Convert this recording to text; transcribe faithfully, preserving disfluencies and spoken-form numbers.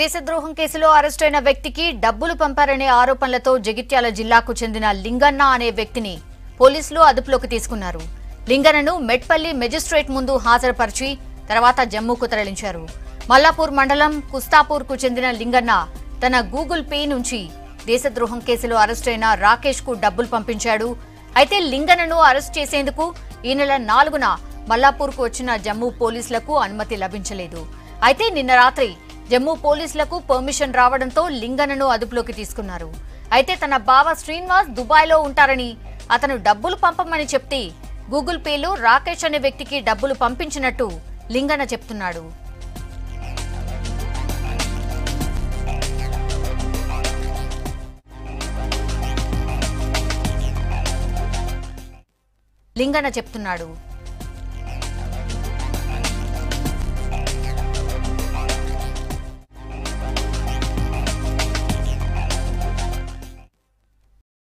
దేశద్రోహం కేసులో అరెస్టైన వ్యక్తికి డబ్బులు పంపారనే ఆరోపణలతో జగిత్యాల జిల్లాకు చెందిన లింగన్న అనే వ్యక్తిని పోలీసులు అదుపులోకి తీసుకున్నారు. లింగన్నను మెట్పల్లి మెజిస్ట్రేట్ ముందు హాజరుపరిచి తర్వాత జమ్మూకు తరలించారు. మల్లాపూర్ మండలం కుస్తాపూర్కు చెందిన లింగన్న తన గూగుల్ పే నుంచి దేశద్రోహం కేసులో అరెస్టైన రాకేష్ కు డబ్బులు పంపించాడు. అయితే లింగన్నను అరెస్ట్ చేసేందుకు ఈ నెల నాలుగున మల్లాపూర్కు వచ్చిన జమ్మూ పోలీసులకు అనుమతి లభించలేదు. అయితే నిన్న రాత్రి జమ్మూ పోలీసులకు పర్మిషన్ రావడంతో లింగన్నను అదుపులోకి తీసుకున్నారు. అయితే తన బావ శ్రీనివాస్ దుబాయ్లో ఉంటారని అతను డబ్బులు పంపమని చెప్తే గూగుల్ పేలో రాకేష్ అనే వ్యక్తికి డబ్బులు పంపించినట్టు లింగన్న చెప్తున్నాడు. లింగన్న చెప్తున్నాడు